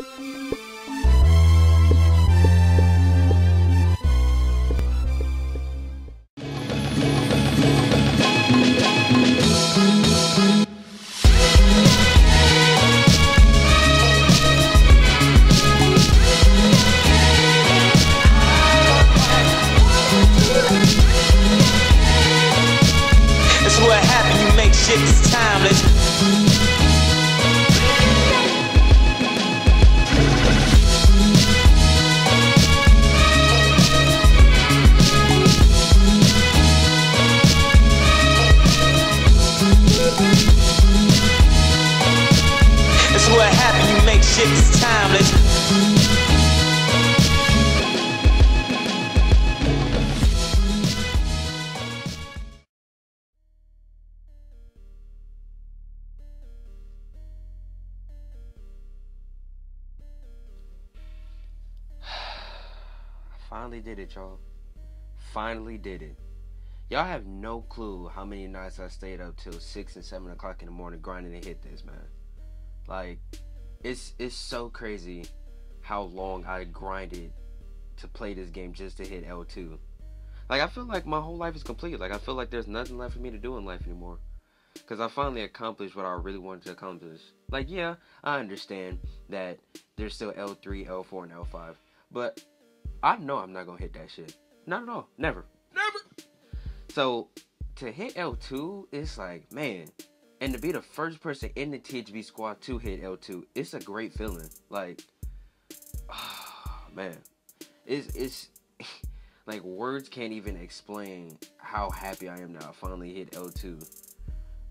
It's timeless. It's what happened, you make shit, it's timeless. Finally did it, y'all. Finally did it. Y'all have no clue how many nights I stayed up till 6 and 7 o'clock in the morning grinding to hit this, man. Like, it's so crazy how long I grinded to play this game just to hit L2. Like, I feel like my whole life is complete. Like, I feel like there's nothing left for me to do in life anymore, because I finally accomplished what I really wanted to accomplish. Like, yeah, I understand that there's still L3, L4, and L5, but I know I'm not gonna hit that shit. Not at all. Never. Never! So, to hit L2, it's like, man. And to be the first person in the THB squad to hit L2, it's a great feeling. Like, oh, man. It's like, words can't even explain how happy I am that I finally hit L2.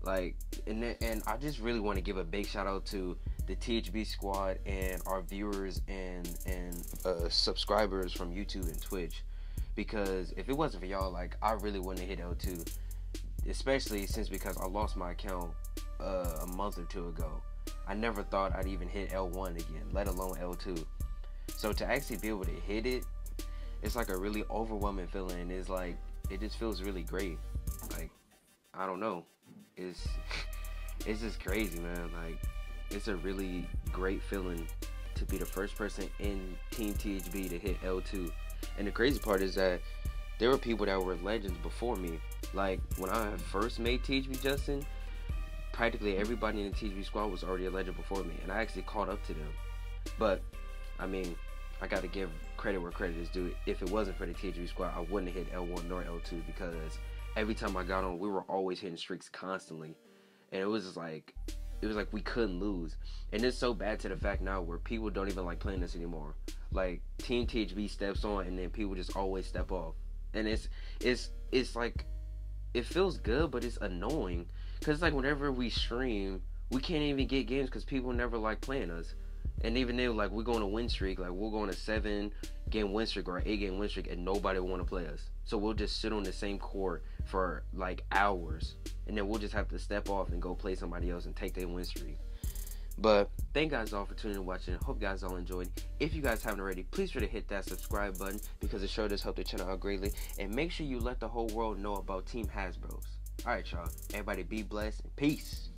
Like, and I just really want to give a big shout out to the THB squad and our viewers and subscribers from YouTube and Twitch, because if it wasn't for y'all, like, I really wouldn't have hit L2, especially since because I lost my account a month or two ago. I never thought I'd even hit L1 again, let alone L2. So to actually be able to hit it, it's like a really overwhelming feeling, and it's like, it just feels really great. Like, I don't know, it's just crazy, man. Like, it's a really great feeling to be the first person in Team THB to hit L2. And the crazy part is that there were people that were legends before me. Like, when I first made THB Justin, practically everybody in the THB squad was already a legend before me, and I actually caught up to them. But, I mean, I gotta give credit where credit is due. If it wasn't for the THB squad, I wouldn't have hit L1 nor L2, because every time I got on, we were always hitting streaks constantly. And it was just like, it was like we couldn't lose. And it's so bad to the fact now where people don't even like playing this anymore. Like, Team THB steps on and then people just always step off. And it's like, it feels good, but it's annoying, because it's like whenever we stream, we can't even get games because people never like playing us. And even though, like, we're going to win streak, like, we'll go on a 7-game win streak or an 8-game win streak, and nobody will want to play us. So we'll just sit on the same court for like hours, and then we'll just have to step off and go play somebody else and take their win streak. But thank guys all for tuning in and watching. Hope guys all enjoyed. If you guys haven't already, please try to hit that subscribe button, because it sure does help the channel out greatly. And make sure you let the whole world know about Team Hazzbros. Alright y'all, everybody be blessed and peace.